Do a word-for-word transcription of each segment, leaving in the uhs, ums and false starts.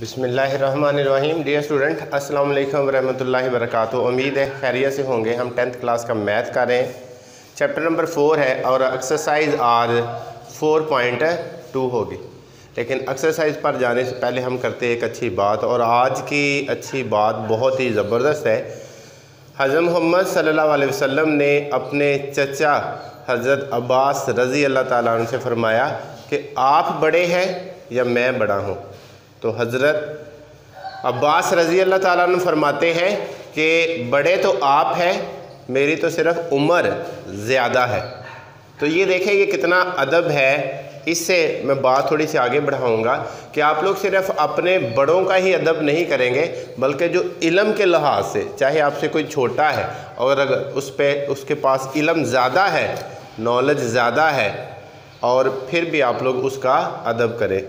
बिस्मिल्लाहिर्रहमानिर्रहीम। Dear student, अस्सलाम वालेकुम रहमतुल्लाहि वबरकातुहू। उम्मीद है खैरियत से होंगे। हम टेंथ क्लास का मैथ कर रहे हैं, चैप्टर नंबर फोर है और exercise are four point two होगी। लेकिन एक्सरसाइज पर जाने से पहले हम करते हैं एक अच्छी बात, और आज की अच्छी बात बहुत ही ज़बरदस्त है। हज़रत मोहम्मद सल्लल्लाहु अलैहि वसल्लम ने अपने चचा हज़रत अब्बास रज़ी अल्लाह ताला अन्हु से फरमाया कि आप बड़े हैं या मैं बड़ा हूँ? तो हज़रत अब्बास रज़ी अल्लाह ताला अन्हु फरमाते हैं कि बड़े तो आप हैं, मेरी तो सिर्फ़ उम्र ज़्यादा है। तो ये देखें ये कितना अदब है। इससे मैं बात थोड़ी सी आगे बढ़ाऊँगा कि आप लोग सिर्फ़ अपने बड़ों का ही अदब नहीं करेंगे, बल्कि जो इल्म के लिहाज से, चाहे आपसे कोई छोटा है और अगर उस पर उसके पास इल्म ज़्यादा है, नॉलेज ज़्यादा है, और फिर भी आप लोग उसका अदब करें।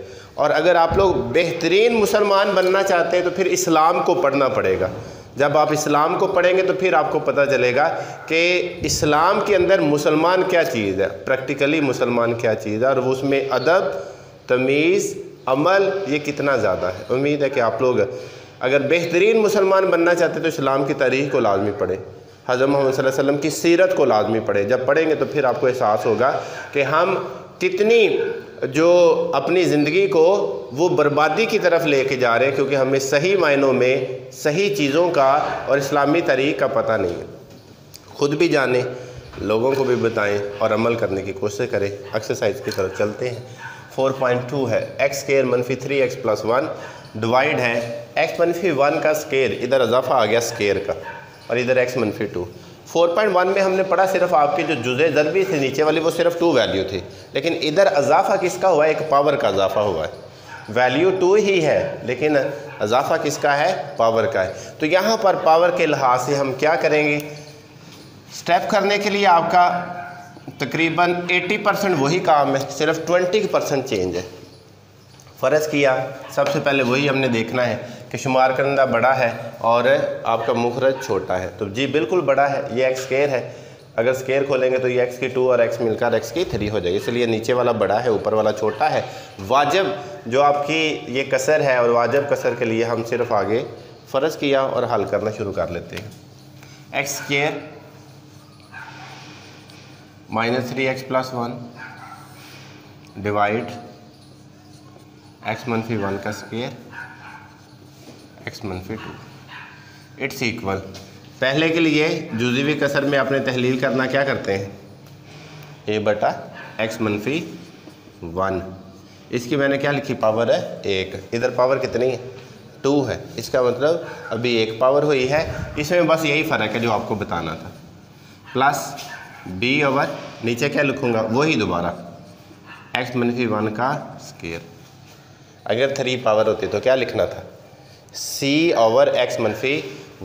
और अगर आप लोग बेहतरीन मुसलमान बनना चाहते हैं तो फिर इस्लाम को पढ़ना पड़ेगा। जब आप इस्लाम को पढ़ेंगे तो फिर आपको पता चलेगा कि इस्लाम के अंदर मुसलमान क्या चीज़ है, प्रैक्टिकली मुसलमान क्या चीज़ है, और वो उसमें अदब, तमीज़, अमल ये कितना ज़्यादा है। उम्मीद है कि आप लोग अगर बेहतरीन मुसलमान बनना चाहते हैं तो इस्लाम की तारीख़ को लाजमी पढ़ें, हज़रत मोहम्मद सल्लल्लाहु अलैहि वसल्लम की सीरत को लाजमी पढ़ें। जब पढ़ेंगे तो फिर आपको एहसास होगा कि हम कितनी जो अपनी ज़िंदगी को वो बर्बादी की तरफ लेके जा रहे हैं, क्योंकि हमें सही मायनों में सही चीज़ों का और इस्लामी तरीक़ का पता नहीं है। ख़ुद भी जानें, लोगों को भी बताएं और अमल करने की कोशिश करें। एक्सरसाइज की तरफ चलते हैं। फोर पॉइंट टू है एक्स स्केयर मनफी three x plus one divide है एक्स मनफी वन का स्केयर, इधर इजाफा आ गया स्केयर का, और इधर एक्स मनफी टू। फोर पॉइंट वन में हमने पढ़ा सिर्फ आपके जो जुज़े ज़रबी थे नीचे वाली वो सिर्फ टू वैल्यू थी, लेकिन इधर इजाफा किसका हुआ है? एक पावर का इजाफा हुआ है। वैल्यू टू ही है लेकिन इजाफा किसका है? पावर का है। तो यहाँ पर पावर के लिहाज से हम क्या करेंगे? स्टेप करने के लिए आपका तकरीबन अस्सी परसेंट वही काम है, सिर्फ बीस परसेंट चेंज है। फ़र्ज़ किया सबसे पहले वही हमने देखना है कि शुमार करंदा बड़ा है और आपका मुखरज छोटा है। तो जी बिल्कुल बड़ा है, ये एक्स स्केयर है। अगर स्केयर खोलेंगे तो ये एक्स की टू और एक्स मिलकर एक्स की थ्री हो जाएगी, इसलिए नीचे वाला बड़ा है, ऊपर वाला छोटा है। वाजिब जो आपकी ये कसर है, और वाजिब कसर के लिए हम सिर्फ आगे फ़र्ज़ किया और हल करना शुरू कर लेते हैं। X square minus three x plus one divide x मनफी वन का स्केयर एक्स मनफी टू इट्स इक्वल। पहले के लिए जुज़वी कसर में आपने तहलील करना क्या करते हैं? ए बटा एक्स मनफी वन। इसकी मैंने क्या लिखी? पावर है एक। इधर पावर कितनी है? टू है। इसका मतलब अभी एक पावर हुई है, इसमें बस यही फ़र्क है जो आपको बताना था। प्लस बी ओवर नीचे क्या लिखूँगा? वही दोबारा एक्स मनफी वन का स्केयर। अगर थ्री पावर होती तो क्या लिखना था? c ओवर x मनफी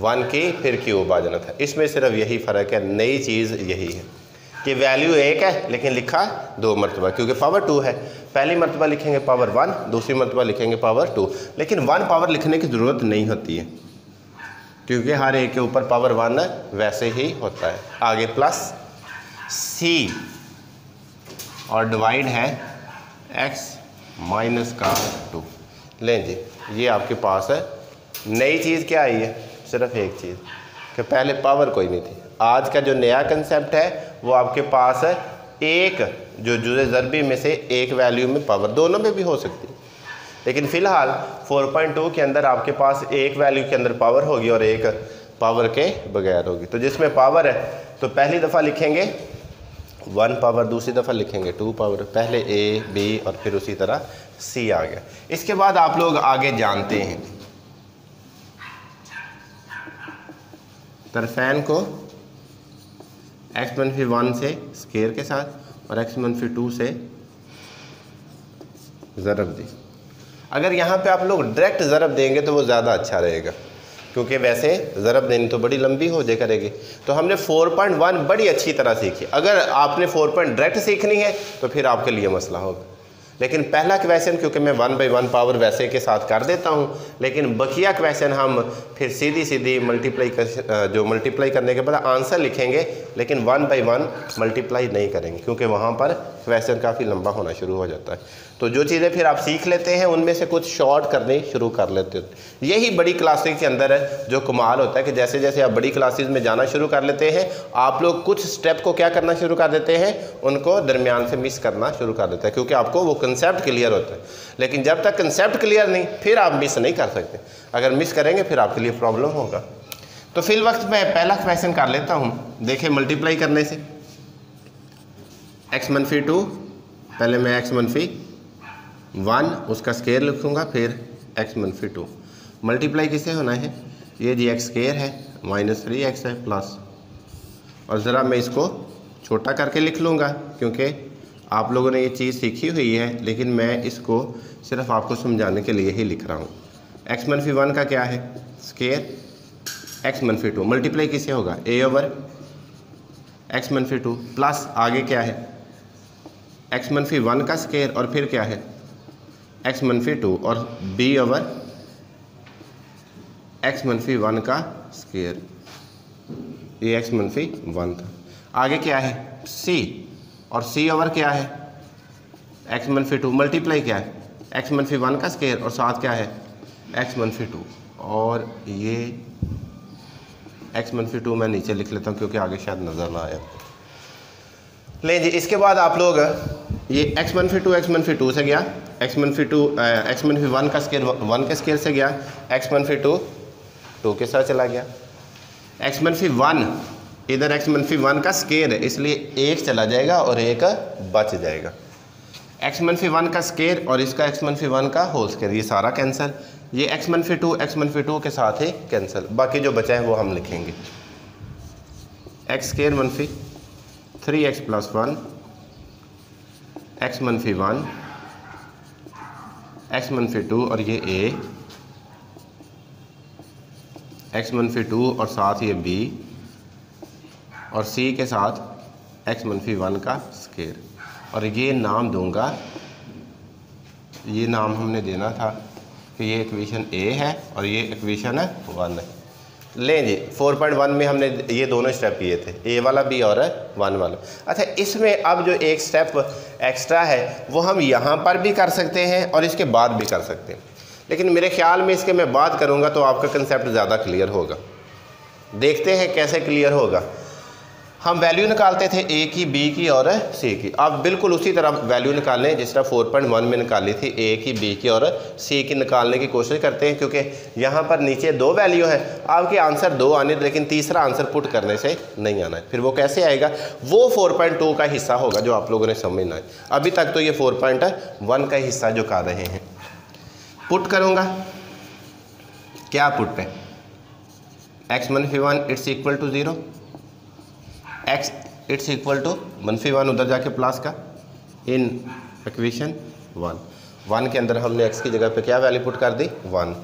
वन की फिर क्यूब आ जाना था। इसमें सिर्फ यही फ़र्क है, नई चीज़ यही है कि वैल्यू एक है लेकिन लिखा दो मरतबा, क्योंकि पावर टू है। पहली मरतबा लिखेंगे पावर वन, दूसरी मरतबा लिखेंगे पावर टू। लेकिन वन पावर लिखने की ज़रूरत नहीं होती है, क्योंकि हर एक के ऊपर पावर वन वैसे ही होता है। आगे प्लस c और डिवाइड है x माइनस का टू। लें जी, ये आपके पास है। नई चीज़ क्या आई है? सिर्फ एक चीज़ कि पहले पावर कोई नहीं थी। आज का जो नया कंसेप्ट है वो आपके पास है एक, जो जुज़े ज़रबी में से एक वैल्यू में पावर, दोनों में भी हो सकती है। लेकिन फ़िलहाल फोर पॉइंट टू के अंदर आपके पास एक वैल्यू के अंदर पावर होगी और एक पावर के बगैर होगी। तो जिसमें पावर है तो पहली दफ़ा लिखेंगे वन पावर, दूसरी दफ़ा लिखेंगे टू पावर। पहले ए, बी और फिर उसी तरह सी आ गया। इसके बाद आप लोग आगे जानते हैं तरफ़ैन को एक्स मनफी वन से स्केयर के साथ और एक्स मनफी टू से ज़रब दी। अगर यहाँ पे आप लोग डायरेक्ट ज़रब देंगे तो वो ज़्यादा अच्छा रहेगा, क्योंकि वैसे ज़रब देनी तो बड़ी लंबी हो जाए करेगी। तो हमने फोर पॉइंट वन बड़ी अच्छी तरह सीखी। अगर आपने फोर पॉइंट डायरेक्ट सीखनी है तो फिर आपके लिए मसला होगा। लेकिन पहला क्वेश्चन, क्योंकि मैं वन बाई वन पावर वैसे के साथ कर देता हूँ, लेकिन बकिया क्वेश्चन हम फिर सीधी सीधी मल्टीप्लाई जो मल्टीप्लाई करने के बाद आंसर लिखेंगे, लेकिन वन बाई वन मल्टीप्लाई नहीं करेंगे, क्योंकि वहाँ पर क्वेश्चन काफ़ी लंबा होना शुरू हो जाता है। तो जो चीज़ें फिर आप सीख लेते हैं उनमें से कुछ शॉर्ट करने शुरू कर लेते हो। यही बड़ी क्लासेस के अंदर है जो कमाल होता है कि जैसे जैसे आप बड़ी क्लासेस में जाना शुरू कर लेते हैं आप लोग कुछ स्टेप को क्या करना शुरू कर देते हैं, उनको दरमियान से मिस करना शुरू कर देते हैं क्योंकि आपको वो कंसेप्ट क्लियर होता है। लेकिन जब तक कंसेप्ट क्लियर नहीं फिर आप मिस नहीं कर सकते, अगर मिस करेंगे फिर आपके लिए प्रॉब्लम होगा। तो फिल वक्त मैं पहला क्वेश्चन कर लेता हूँ। देखिए मल्टीप्लाई करने से एक्स मनफी टू, पहले मैं एक्स मनफी वन उसका स्केयर लिखूँगा फिर एक्स मनफी टू। मल्टीप्लाई किसे होना है, ये जी एक्स स्केयर है माइनस थ्री एक्स है प्लस, और ज़रा मैं इसको छोटा करके लिख लूँगा क्योंकि आप लोगों ने ये चीज़ सीखी हुई है लेकिन मैं इसको सिर्फ आपको समझाने के लिए ही लिख रहा हूँ। एक्स मनफी वन का क्या है स्केयर एक्स मनफी टू, मल्टीप्लाई किसे होगा ए ओवर एक्स मनफी टू प्लस आगे क्या है एक्स मनफी वन का स्केयर और फिर क्या है एक्स मनफी टू और बी ओवर एक्स मनफी वन का स्केयर, ये एक्स मनफी वन था। आगे क्या है सी और सी ओवर क्या है एक्स मनफी टू, मल्टीप्लाई क्या है एक्स मनफी वन का स्केयर और साथ क्या है एक्स मनफी टू, और ये एक्स मनफी टू मैं नीचे लिख लेता हूँ क्योंकि आगे शायद नज़र ना आए आपको। ले जी इसके बाद आप लोग ये एक्स मनफी टू एक्स मनफी टू से गया, एक्स मनफी टू एक्स मनफी वन का स्केयर वन के स्केयर से गया, एक्स मनफी टू टू के साथ चला गया, एक्स मनफी वन इधर एक्स मनफी वन का स्केयर है इसलिए एक चला जाएगा और एक बच जाएगा। एक्स मनफी वन का स्केयर और इसका एक्स मनफी वन का होल स्केयर ये सारा कैंसिल, ये एक्स मनफी टू एक्स मनफी टू के साथ ही कैंसिल, बाकी जो बचा है वो हम लिखेंगे एक्स स्केयर मनफी three x plus one x मनफी वन एक्स मनफी टू और ये ए एक्स मनफी टू और साथ ये बी और सी के साथ एक्स मनफी वन का स्केयर, और ये नाम दूंगा, ये नाम हमने देना था कि ये इक्वेशन ए है और ये इक्वेशन है वन है। लें जी फोर पॉइंट वन में हमने ये दोनों स्टेप किए थे ए वाला भी और वन वाला। अच्छा इसमें अब जो एक स्टेप एक्स्ट्रा है वो हम यहाँ पर भी कर सकते हैं और इसके बाद भी कर सकते हैं, लेकिन मेरे ख्याल में इसके मैं बात करूँगा तो आपका कंसेप्ट ज़्यादा क्लियर होगा। देखते हैं कैसे क्लियर होगा। हम वैल्यू निकालते थे ए की बी की और सी की, आप बिल्कुल उसी तरह वैल्यू निकालें जिस तरह फोर पॉइंट वन में निकाली थी ए की बी की और सी की निकालने की कोशिश करते हैं क्योंकि यहाँ पर नीचे दो वैल्यू है, आपके आंसर दो आने लेकिन तीसरा आंसर पुट करने से नहीं आना है। फिर वो कैसे आएगा, वो फोर पॉइंट टू का हिस्सा होगा जो आप लोगों ने समझना है। अभी तक तो ये फोर पॉइंट वन का हिस्सा जो कर रहे हैं पुट करूँगा, क्या पुट है एक्स मनफी one it's equal to zero, x it's equal to मनफी वन उधर जाके प्लस का इन इक्वेशन वन, वन के अंदर हमने एक्स की जगह पे क्या वैल्यू पुट कर दी वन,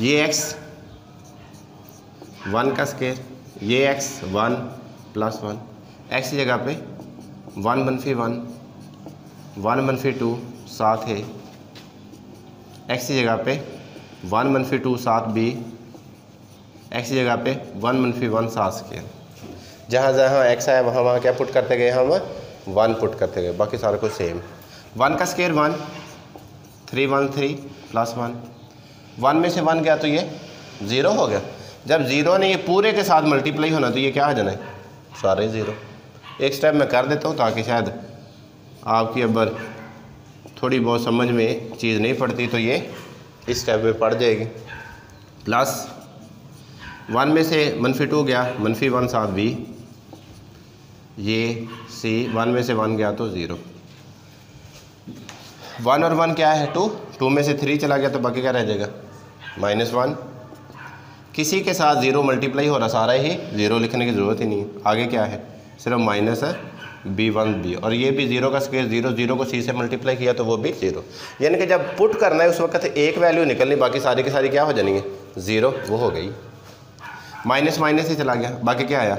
ये एक्स वन का स्केयर ये x one plus one, x की जगह पे वन मनफी वन वन मनफी टू साथ है एक्स की जगह पे वन मनफी टू साथ बी, एक्स की जगह पे वन मनफी वन साथ स्केयर, जहाँ जहाँ एक्स आया वहाँ वहाँ क्या पुट करते गए हम वन पुट करते गए, बाकी सारा कुछ सेम। वन का square one three one three plus one, one में से वन गया तो ये ज़ीरो हो गया, जब ज़ीरो ने ये पूरे के साथ मल्टीप्लाई होना तो ये क्या आ जाना है सारे ज़ीरो। एक स्टेप मैं कर देता हूँ ताकि शायद आपकी अगर थोड़ी बहुत समझ में चीज़ नहीं पड़ती तो ये इस स्टेप में पड़ जाएगी। प्लस वन में से मनफी टू गया मनफी वन साथ बी, ये सी वन में से वन गया तो ज़ीरो, वन और वन क्या है टू, टू में से थ्री चला गया तो बाकी क्या रह जाएगा माइनस वन, किसी के साथ ज़ीरो मल्टीप्लाई हो रहा सारा ही ज़ीरो लिखने की ज़रूरत ही नहीं है। आगे क्या है सिर्फ माइनस है बी वन बी और ये भी ज़ीरो का स्केयर ज़ीरो, ज़ीरो को सी से मल्टीप्लाई किया तो वो भी ज़ीरो, यानी कि जब पुट करना है उस वक्त एक वैल्यू निकलनी बाकी सारी की सारी क्या हो जाएंगे ज़ीरो, वो हो गई माइनस माइनस ही चला गया बाकी क्या आया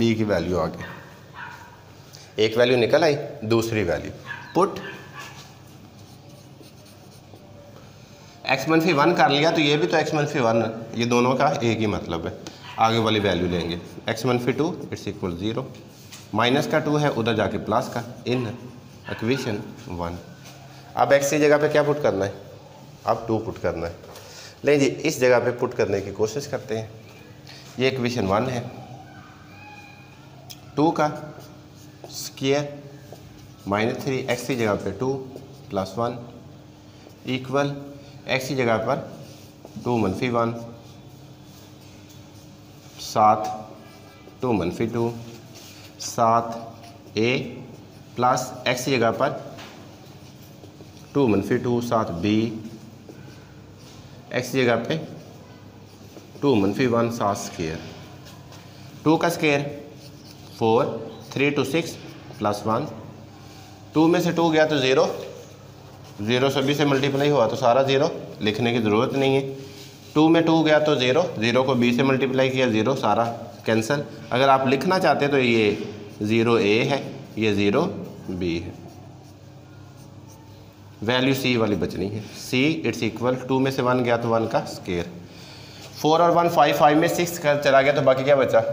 बी की वैल्यू आ गई, एक वैल्यू निकल आई दूसरी वैल्यू पुट। एक्स मनफी वन कर लिया तो ये भी तो एक्स मनफी वन, ये दोनों का एक ही मतलब है, आगे वाली वैल्यू लेंगे एक्स मनफी two it's equal zero minus का टू है, उधर जाके प्लस का, इन इक्वेशन वन। अब एक्स की जगह पे क्या पुट करना है, अब टू पुट करना है। ले जी इस जगह पे पुट करने की कोशिश करते हैं। ये इक्वेशन वन है, टू का स्क्वायर माइनस थ्री एक्स की जगह पे two plus one equal x की जगह पर टू मनफी वन, सात टू मनफी टू, सात ए प्लस एक्स की जगह पर टू मनफी टू, सात बी एक्स की जगह पे टू मनफी वन, सात स्केयर टू का square four, three two six plus one, two में से टू गया तो ज़ीरो, ज़ीरो सभी से मल्टीप्लाई हुआ तो सारा ज़ीरो, लिखने की ज़रूरत नहीं है। टू में टू गया तो ज़ीरो, ज़ीरो को बी से मल्टीप्लाई किया ज़ीरो, सारा कैंसिल। अगर आप लिखना चाहते तो ये ज़ीरो ए है, ये ज़ीरो बी है, वैल्यू सी वाली बचनी है। सी इट्स इक्वल टू में से वन गया तो वन का स्केयर, फोर और वन फाइव, फाइव में सिक्स का चला गया तो बाकी क्या बचा,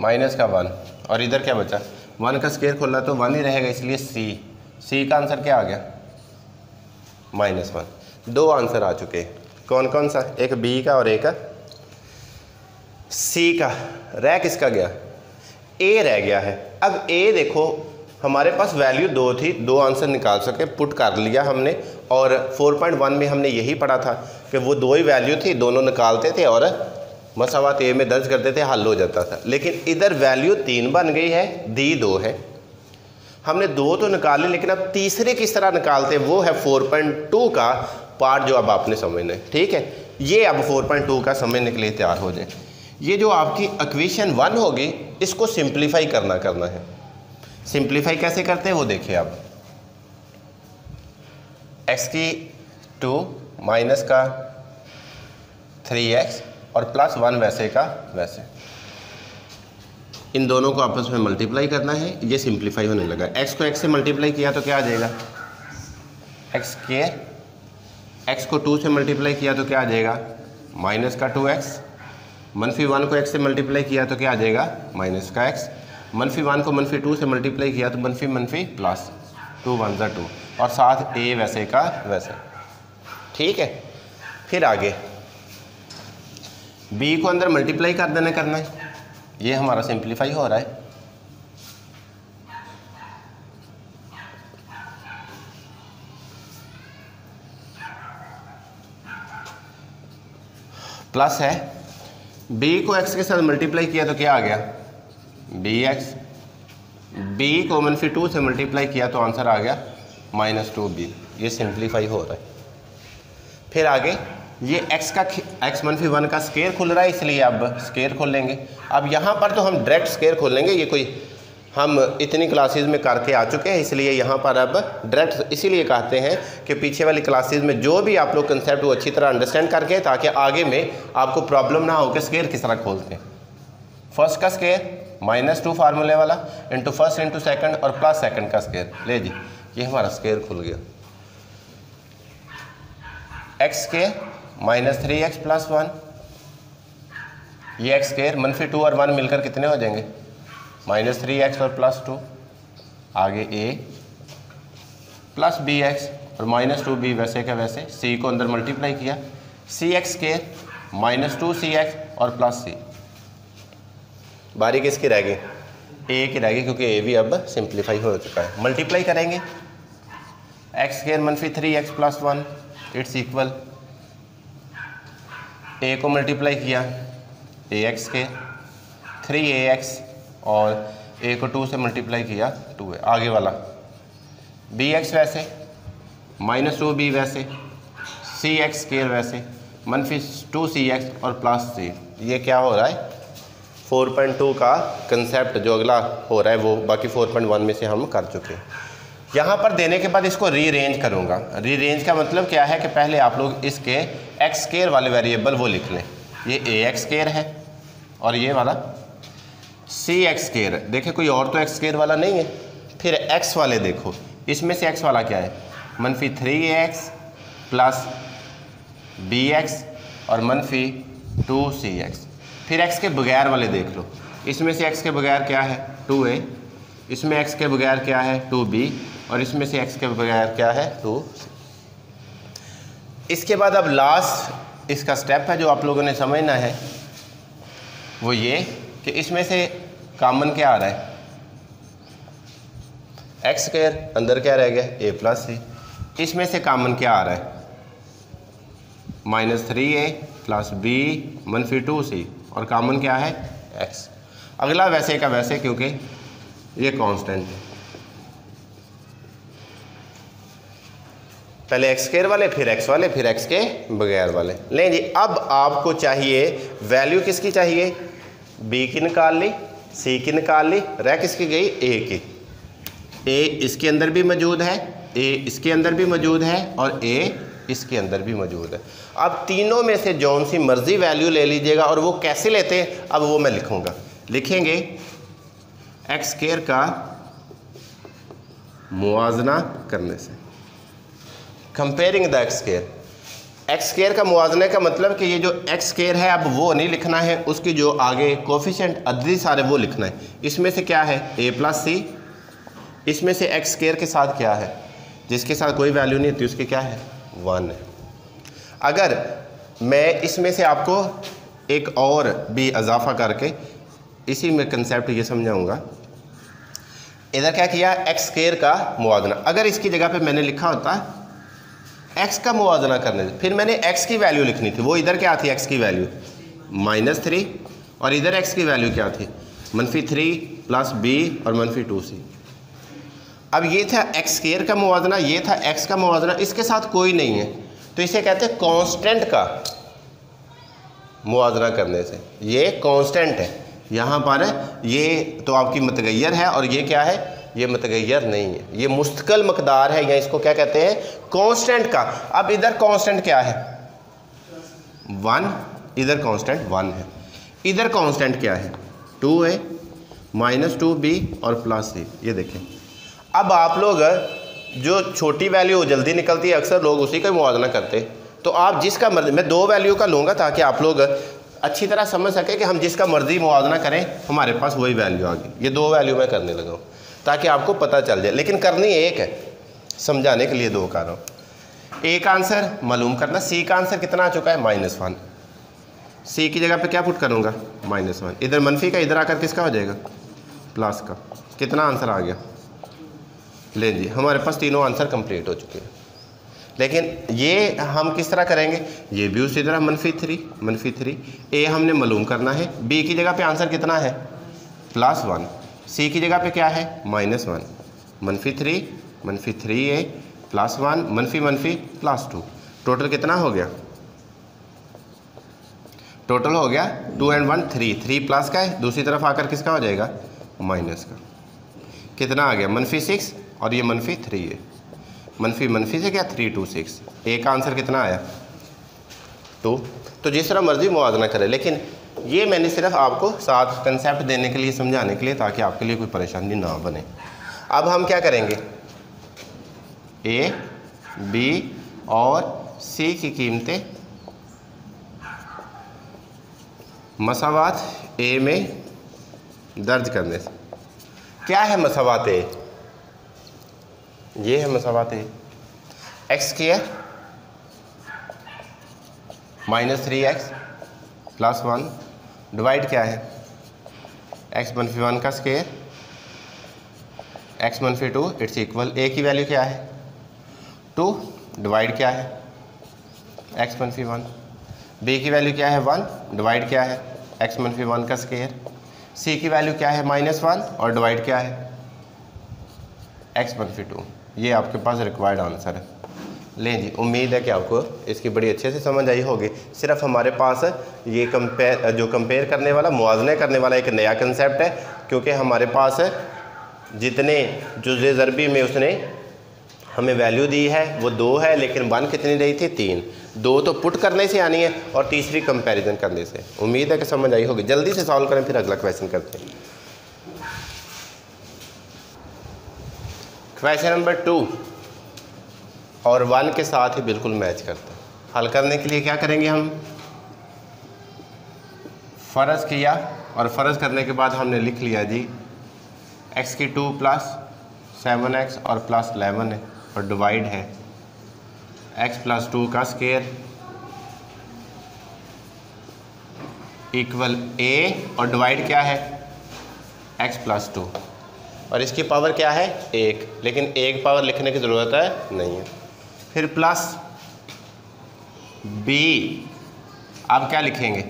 माइनस का वन, और इधर क्या बचा, वन का स्केयर खोला तो वन ही रहेगा, इसलिए सी सी का आंसर क्या आ गया, माइनस वन। दो आंसर आ चुके हैं, कौन कौन सा, एक बी का और एक सी का। रह किसका गया, ए रह गया है। अब ए देखो हमारे पास वैल्यू दो थी, दो आंसर निकाल सके, पुट कर लिया हमने, और फोर पॉइंट वन में हमने यही पढ़ा था कि वो दो ही वैल्यू थी, दोनों निकालते थे और मसावात ए में दर्ज करते थे, हल हो जाता था। लेकिन इधर वैल्यू तीन बन गई है, दी दो है, हमने दो तो निकाले लेकिन अब तीसरे किस तरह निकालते हैं, वो है फोर पॉइंट टू का पार्ट जो अब आपने समझना है, ठीक है। ये अब फोर पॉइंट टू का समझने के लिए तैयार हो जाए। ये जो आपकी इक्वेशन वन होगी इसको सिंप्लीफाई करना करना है। सिंप्लीफाई कैसे करते हैं वो देखिए आप, एक्स की टू माइनस का थ्री एक्स और प्लस वन वैसे का वैसे, इन दोनों को आपस में मल्टीप्लाई करना है। ये सिंप्लीफाई होने लगा, x को x से मल्टीप्लाई किया तो क्या आ जाएगा, एक्स के, x को टू से मल्टीप्लाई किया तो क्या आ जाएगा, माइनस का टू एक्स, मनफी वन को x से मल्टीप्लाई किया तो क्या आ जाएगा, माइनस का x, मनफी वन को मनफी टू से मल्टीप्लाई किया तो मनफी मनफी प्लस, टू वन ज़ा टू, और साथ a वैसे का वैसे, ठीक है। फिर आगे b को अंदर मल्टीप्लाई कर देना करना है, ये हमारा सिंप्लीफाई हो रहा है। प्लस है, b को x के साथ मल्टीप्लाई किया तो क्या आ गया, बी एक्स, बी को मनफी टू से मल्टीप्लाई किया तो आंसर आ गया माइनस टू बी, ये सिंप्लीफाई हो रहा है। फिर आगे ये x का x मनफी वन का स्केयर खुल रहा है, इसलिए अब स्केयर खोल लेंगे। अब यहाँ पर तो हम डायरेक्ट स्केयर खोल लेंगे, ये कोई हम इतनी क्लासेस में करके आ चुके हैं, इसलिए यहाँ पर अब डायरेक्ट, इसीलिए कहते हैं कि पीछे वाली क्लासेस में जो भी आप लोग कंसेप्ट वो अच्छी तरह अंडरस्टैंड करके, ताकि आगे में आपको प्रॉब्लम ना हो कि स्केयर किस तरह खोलते हैं। फर्स्ट का स्केयर माइनस टू फार्मूले वाला इंटू फर्स्ट इंटू सेकेंड और प्लस सेकेंड का स्केयर। ले जी ये हमारा स्केयर खुल गया, एक्स के minus three x plus one, ये एक्स स्केयर मनफी टू और वन मिलकर कितने हो जाएंगे, माइनस थ्री एक्स और प्लस टू, आगे ए प्लस बी एक्स और माइनस टू बी वैसे का वैसे, सी को अंदर मल्टीप्लाई किया, C x square minus two C x और प्लस सी। बारी किसकी रह गई, ए की रह गई, क्योंकि ए भी अब सिंप्लीफाई हो चुका है। मल्टीप्लाई करेंगे, एक्स स्केयर मनफी three x plus one it's equal, A को मल्टीप्लाई किया ए एक्स के, थ्री ए एक्स और ए को टू से मल्टीप्लाई किया टू ए, आगे वाला बी एक्स वैसे माइनस टू बी वैसे, सी एक्स स्केयर वैसे मनफी टू सी एक्स और प्लस सी। ये क्या हो रहा है, फोर पॉइंट टू का कंसेप्ट जो अगला हो रहा है वो बाकी फोर पॉइंट वन में से हम कर चुके हैं। यहाँ पर देने के बाद इसको रीरेंज करूँगा। रीरेंज का मतलब क्या है कि पहले आप लोग इसके एक्स स्केयर वाले वेरिएबल वो लिख लें, ये ए एक्स स्केयर है और ये वाला सी एक्स स्केयर है। देखिए कोई और तो एक्स स्केयर वाला नहीं है। फिर एक्स वाले देखो, इसमें से एक्स वाला क्या है, मनफी three A x plus B x और मनफी टू सी एक्स। फिर एक्स के बगैर वाले देख लो, इसमें से x के बगैर क्या है टू ए, इसमें x के बगैर क्या है टू बी, और इसमें से x के बगैर क्या है टू सी। इसके बाद अब लास्ट इसका स्टेप है जो आप लोगों ने समझना है वो ये कि इसमें से कॉमन क्या आ रहा है एक्स स्क्वायर, अंदर क्या रह गया ए प्लस सी, इसमें से कॉमन क्या आ रहा है minus three A plus B मनफी टू सी, और कॉमन क्या है एक्स। अगला वैसे का वैसे क्योंकि ये कांस्टेंट है, पहले एक्स स्क्वायर वाले फिर एक्स वाले फिर एक्स के बगैर वाले। लें जी, अब आपको चाहिए वैल्यू किसकी चाहिए, बी की निकाल ली, सी की निकाल ली, रह किसकी गई ए की। ए इसके अंदर भी मौजूद है, ए इसके अंदर भी मौजूद है, और ए इसके अंदर भी मौजूद है। अब तीनों में से जौन सी मर्जी वैल्यू ले लीजिएगा, और वो कैसे लेते हैं अब वो मैं लिखूंगा। लिखेंगे एक्स स्क्वायर का मुआजना करने से, comparing the x square. X square का मुआजने का मतलब कि ये जो एक्स स्क्वायर है अब वो नहीं लिखना है, उसकी जो आगे कोफिशिएंट अददी सारे वो लिखना है। इसमें से क्या है ए प्लस सी, इसमें से एक्स स्क्वायर के साथ क्या है जिसके साथ कोई वैल्यू नहीं होती उसके क्या है वन है। अगर मैं इसमें से आपको एक और भी इजाफा करके इसी में कंसेप्ट ये समझाऊंगा। इधर क्या किया एक्स स्क्वायर का मुआजना, अगर इसकी जगह पे मैंने लिखा होता एक्स का मुआजना करने से, फिर मैंने एक्स की वैल्यू लिखनी थी, वो इधर क्या थी एक्स की वैल्यू माइनस थ्री, और इधर एक्स की वैल्यू क्या थी मनफी थ्री प्लस बी और मनफी टू सी। अब ये था एक्स स्क्वायर का मुवाजना, ये था एक्स का मुवाजना, इसके साथ कोई नहीं है, तो इसे कहते हैं कांस्टेंट का मुवाजना करने से। ये कांस्टेंट है यहाँ पर, ये तो आपकी मतगैर है, और ये क्या है ये मतगैर नहीं है, ये मुस्तकल मकदार है, या इसको क्या कहते हैं कांस्टेंट का। अब इधर कांस्टेंट क्या है वन, इधर कांस्टेंट वन है, इधर कांस्टेंट क्या है two A minus two B और प्लस सी। ये देखें, अब आप लोग जो छोटी वैल्यू जल्दी निकलती है अक्सर लोग उसी का मुआजना करते, तो आप जिसका मर्जी, मैं दो वैल्यू का लूँगा ताकि आप लोग अच्छी तरह समझ सकें कि हम जिसका मर्जी मुआजना करें हमारे पास वही वैल्यू आ गई। ये दो वैल्यू मैं करने लगा हूँ ताकि आपको पता चल जाए, लेकिन करनी एक है, समझाने के लिए दो कर रहा हूँ। ए का आंसर मालूम करना, सी का आंसर कितना आ चुका है माइनस वन, सी की जगह पर क्या पुट करूँगा माइनस वन, इधर मनफी का इधर आकर किसका हो जाएगा प्लस का, कितना आंसर आ गया। ले जी हमारे पास तीनों आंसर कंप्लीट हो चुके हैं, लेकिन ये हम किस तरह करेंगे, ये भी उसी तरह मनफी थ्री मनफी थ्री, ए हमने मालूम करना है, बी की जगह पे आंसर कितना है प्लस वन, सी की जगह पे क्या है माइनस वन, मनफी थ्री मनफी थ्री ए प्लस वन मनफी मनफी प्लस टू, टोटल कितना हो गया, टोटल हो गया two and one three, three plus का है दूसरी तरफ आकर किसका हो जाएगा माइनस का, कितना आ गया मनफी सिक्स, और ये मनफी थ्री है, मनफी मनफी से क्या थ्री टू सिक्स, ए का आंसर कितना आया टू। तो जिस तरह मर्जी मुआजना करें, लेकिन ये मैंने सिर्फ आपको साथ कंसेप्ट देने के लिए, समझाने के लिए, ताकि आपके लिए कोई परेशानी ना बने। अब हम क्या करेंगे ए बी और सी की कीमतें मसावात ए में दर्ज करने से, क्या है मसावात ए, ये है मसावात ए, x square minus three x plus one divide क्या है एक्स मनफी वन का स्क्वायर एक्स मनफी टू, इट्स इक्वल ए की वैल्यू क्या है टू डिवाइड क्या है एक्स मनफी वन, बी की वैल्यू क्या है वन डिवाइड क्या है एक्स मनफी वन का स्क्वायर, सी की वैल्यू क्या है माइनस वन और डिवाइड क्या है एक्स मनफी टू। ये आपके पास रिक्वायर्ड आंसर है। लें जी, उम्मीद है कि आपको इसकी बड़ी अच्छे से समझ आई होगी। सिर्फ हमारे पास ये कंपेयर, जो कंपेयर करने वाला मुआवजने करने वाला एक नया कंसेप्ट है, क्योंकि हमारे पास जितने जुज़े ज़रबी में उसने हमें वैल्यू दी है वो दो है, लेकिन वन कितनी रही थी तीन, दो तो पुट करने से आनी है और तीसरी कंपेरिजन करने से। उम्मीद है कि समझ आई होगी। जल्दी से सॉल्व करें, फिर अगला क्वेश्चन करते हैं। क्वेश्चन नंबर टू और वन के साथ ही बिल्कुल मैच करते हैं। हल करने के लिए क्या करेंगे हम, फ़र्ज़ किया और फ़र्ज़ करने के बाद हमने लिख लिया जी एक्स की टू प्लस सेवन एक्स और प्लस एलेवन है और डिवाइड है एक्स प्लस टू का स्केयर इक्वल ए और डिवाइड क्या है एक्स प्लस टू और इसकी पावर क्या है एक, लेकिन एक पावर लिखने की ज़रूरत है नहीं है। फिर प्लस बी, आप क्या लिखेंगे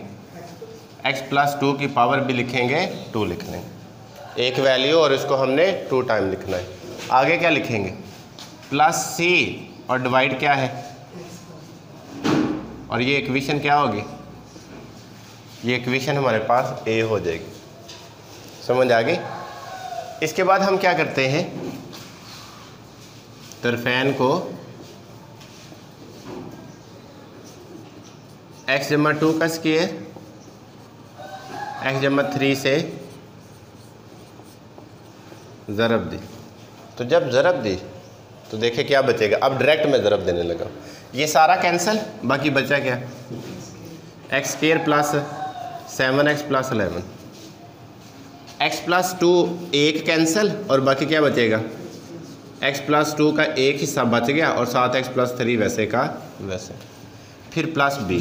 एक्स प्लस टू की पावर भी लिखेंगे टू लिख लेंगे एक वैल्यू और इसको हमने टू टाइम लिखना है। आगे क्या लिखेंगे प्लस सी और डिवाइड क्या है और ये इक्वेशन क्या होगी ये इक्वेशन हमारे पास ए हो जाएगी। समझ आ गई। इसके बाद हम क्या करते हैं तरफेन को x जमा टू का स्केयर x जमा थ्री से ज़रब दी। तो जब ज़रब दी तो देखे क्या बचेगा, अब डायरेक्ट में ज़रब देने लगा ये सारा कैंसिल, बाकी बचा क्या x square plus seven x plus eleven x plus two एक कैंसिल और बाकी क्या बचेगा x प्लस टू का एक हिस्सा बच गया और साथ x प्लस थ्री वैसे का वैसे। फिर प्लस b,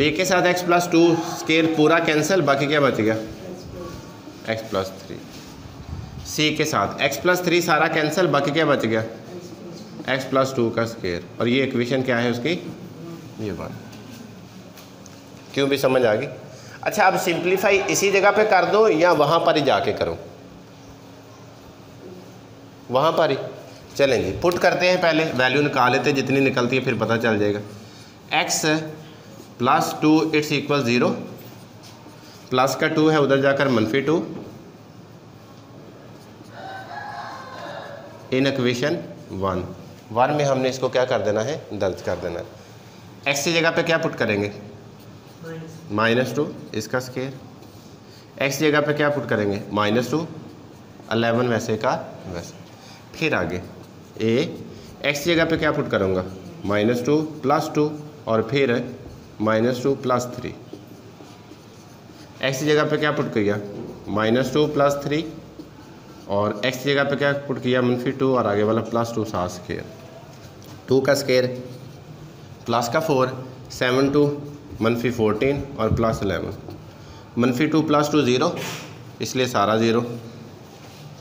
b के साथ x प्लस टू स्केयर पूरा कैंसिल बाकी क्या बच गया x प्लस थ्री, c के साथ x प्लस थ्री सारा कैंसिल बाकी क्या बच गया x प्लस टू का स्केयर और ये इक्वेशन क्या है उसकी ये वन। क्यों भी समझ आ गई। अच्छा अब सिंप्लीफाई इसी जगह पे कर दो या वहाँ पर ही जाके करो वहाँ पर ही चलें जी। पुट करते हैं पहले, वैल्यू निकाल लेते हैं जितनी निकलती है फिर पता चल जाएगा। X plus two it's equal zero, plus का टू है उधर जाकर मनफी two in equation one. One में हमने इसको क्या कर देना है दर्ज कर देना है। एक्स की जगह पे क्या पुट करेंगे माइनस टू, इसका स्केयर एक्स जगह पे क्या पुट करेंगे माइनस टू अलेवन वैसे का वैसे। फिर आगे ए एक्स जगह पे क्या पुट करूँगा माइनस टू प्लस टू और फिर minus two plus three. X जगह पे क्या पुट किया माइनस टू प्लस थ्री और एक्स जगह पे क्या पुट किया मनफी टू और आगे वाला प्लस टू सा स्केयर टू का स्केयर प्लस का फोर सेवन टू मनफी फोर्टीन और प्लस एलेवन मनफी टू प्लस टू ज़ीरो इसलिए सारा ज़ीरो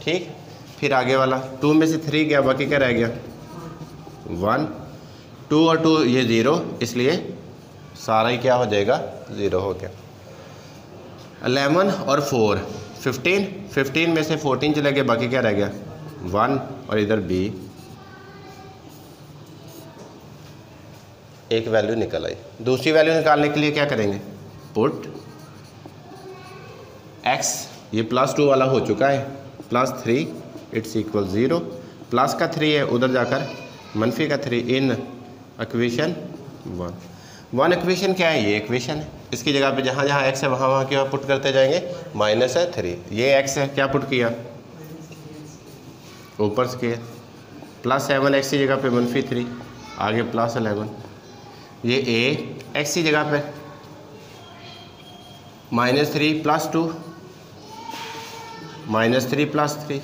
ठीक। फिर आगे वाला टू में से थ्री गया बाकी क्या रह गया वन, टू और टू ये ज़ीरो इसलिए सारा ही क्या हो जाएगा ज़ीरो हो गया। एलेवन और फोर फिफ्टीन, फिफ्टीन में से फोर्टीन चले गए बाकी क्या रह गया वन और इधर बी एक वैल्यू निकल आई। दूसरी वैल्यू निकालने के लिए क्या करेंगे पुट x ये प्लस टू वाला हो चुका है plus three it's equal zero, plus का थ्री है उधर जाकर मनफी का three in equation one. One equation क्या है ये इक्वेशन है, इसकी जगह पे जहाँ जहाँ x है वहाँ वहाँ क्या पुट करते जाएंगे माइनस है थ्री, ये x है क्या पुट किया ऊपर स्केयर प्लस सेवन एक्स की जगह पे मनफी थ्री आगे प्लस एलेवन ये ए एक्स की जगह पे minus three plus two minus three plus three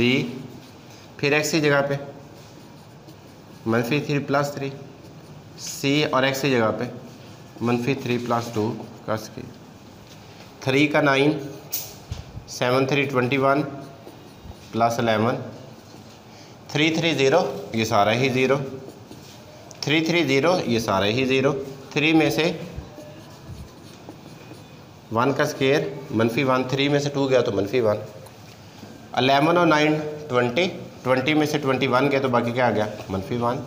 B फिर एक्स की जगह पे मनफी थ्री प्लस थ्री सी और एक्स की जगह पे मनफी थ्री प्लस टू का स्केयर थ्री का nine seven three twenty one plus eleven three three zero ये सारा ही ज़ीरो थ्री थ्री ज़ीरो ये सारे ही ज़ीरो थ्री में से वन का स्केयर मनफी वन थ्री में से टू गया तो मनफी वन अलेवन और नाइन ट्वेंटी ट्वेंटी में से ट्वेंटी वन गया तो बाकी क्या आ गया मनफी वन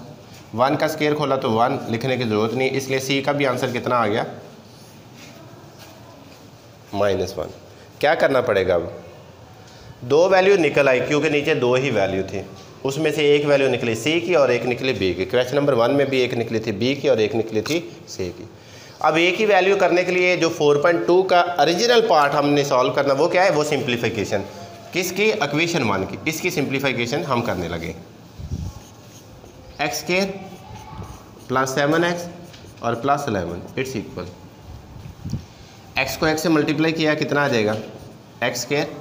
वन का स्केयर खोला तो वन लिखने की ज़रूरत नहीं इसलिए सी का भी आंसर कितना आ गया माइनस वन। क्या करना पड़ेगा अब दो वैल्यू निकल आई क्योंकि नीचे दो ही वैल्यू थी उसमें से एक वैल्यू निकली सी की और एक निकली बी की। क्वेश्चन नंबर वन में भी एक निकली थी बी की और एक निकली थी सी की। अब एक ही वैल्यू करने के लिए जो फोर पॉइंट टू का ओरिजिनल पार्ट हमने सॉल्व करना वो क्या है वो सिंप्लीफिकेशन किसकी इक्वेशन वन की, इसकी सिंप्लीफिकेशन हम करने लगे x square plus seven x और plus eleven it's equal. X को एक्स से मल्टीप्लाई किया कितना आ जाएगा एक्स स्क्वायर,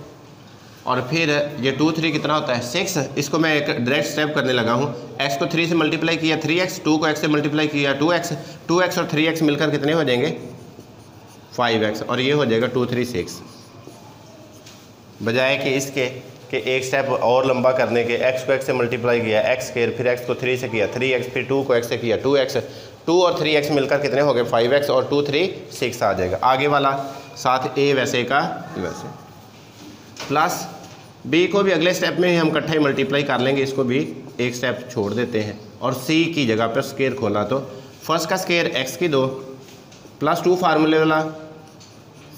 और फिर ये टू थ्री कितना होता है सिक्स। इसको मैं एक डायरेक्ट स्टेप करने लगा हूँ, एक्स को थ्री से मल्टीप्लाई किया थ्री एक्स, टू को एक्स से मल्टीप्लाई किया टू एक्स, टू एक्स और थ्री एक्स मिलकर कितने हो जाएंगे फाइव एक्स, और ये हो जाएगा टू थ्री सिक्स। बजाय कि इसके कि एक स्टेप और लंबा करने के, एक्स को एक्स से मल्टीप्लाई किया एक्स स्क्वायर, फिर एक्स को थ्री से किया थ्री एक्स, फिर टू को एक्स से किया टू एक्स, टू और थ्री एक्स मिलकर कितने हो गए फाइव एक्स और टू थ्री सिक्स आ जाएगा। आगे वाला साथ ए वैसे का वैसे, प्लस बी को भी अगले स्टेप में ही हम इकट्ठा ही मल्टीप्लाई कर लेंगे, इसको भी एक स्टेप छोड़ देते हैं। और सी की जगह पर स्केयर खोला तो फर्स्ट का स्केयर एक्स की दो प्लस टू फार्मूले वाला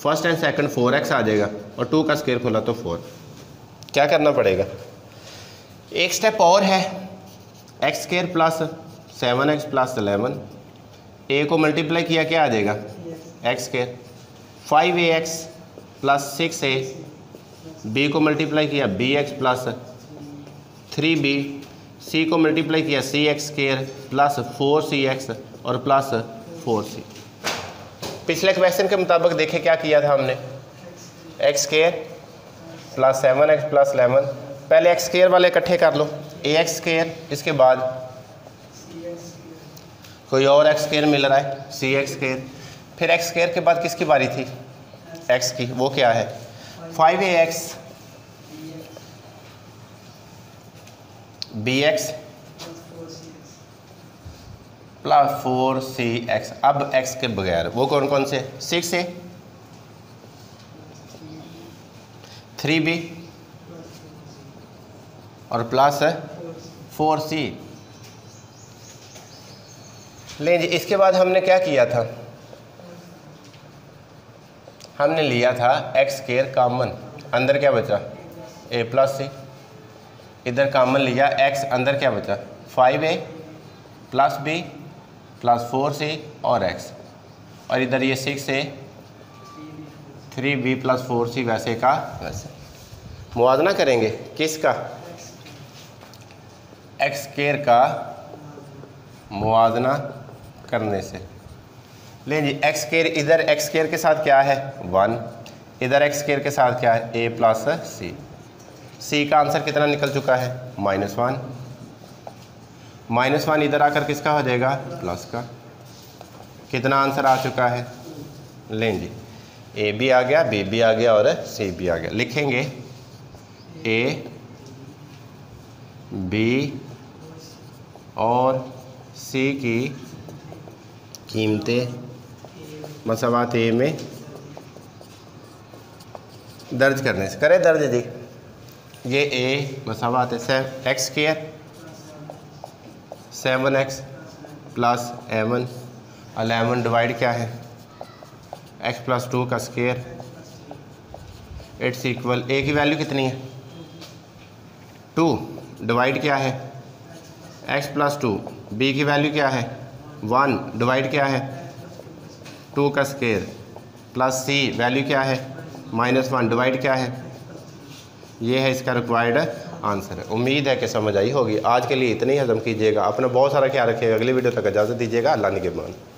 first and second four x आ जाएगा, और टू का स्केयर खोला तो फोर। क्या करना पड़ेगा एक स्टेप और है, x square plus seven x plus eleven, A को मल्टीप्लाई किया क्या आ जाएगा x square, five A x plus six A, B को मल्टीप्लाई किया B x plus three B, C को मल्टीप्लाई किया C x square plus four C x और प्लस फोर सी। पिछले क्वेश्चन के मुताबिक देखें क्या किया था हमने, x square plus seven x plus eleven, पहले एक्स स्केयर वाले इकट्ठे कर लो ए एक्स स्केयर, इसके बाद कोई और एक्स स्केयर मिल रहा है सी एक्स स्केयर, फिर एक्स स्केयर के बाद किसकी बारी थी एक्स की, वो क्या है five A x B x plus four C x, अब एक्स के बगैर वो कौन कौन से सिक्स ए थ्री बी और प्लस फोर सी। ले जी इसके बाद हमने क्या किया था, हमने लिया था एक्स स्क्वायर कॉमन, अंदर क्या बचा ए प्लस सी, इधर कॉमन लिया एक्स, अंदर क्या बचा five A plus B plus four C और एक्स, और इधर ये six A three B plus four C वैसे का वैसे। मुआवजा करेंगे किसका एक्स स्क्वायर का मुआवजा करने से। ले जी एक्स स्क्वायर इधर एक्स स्क्वायर के साथ क्या है वन, इधर एक्स स्क्वायर के साथ क्या है ए प्लस सी, सी का आंसर कितना निकल चुका है माइनस वन, माइनस वन इधर आकर किसका हो जाएगा प्लस का, कितना आंसर आ चुका है। ले जी ए भी आ गया बी भी आ गया और सी भी आ गया, लिखेंगे ए बी और सी की कीमतें मसवात ए में दर्ज करने से करें दर्ज जी, ये ए मसवात है x square seven x plus एवन अलेवन डिवाइड क्या है एक्स प्लस टू का स्क्वायर इट्स इक्वल ए की वैल्यू कितनी है टू डिवाइड क्या है एक्स प्लस टू, बी की वैल्यू क्या है वन डिवाइड क्या है टू का स्केयर प्लस सी वैल्यू क्या है माइनस वन डिवाइड क्या है, ये है इसका रिक्वायर्ड आंसर। उम्मीद है कि समझ आई होगी। आज के लिए इतनी ही, हजम कीजिएगा, अपना बहुत सारा ख्याल रखिएगा, अगली वीडियो तक इजाज़त दीजिएगा, अल्लाह निगहबान।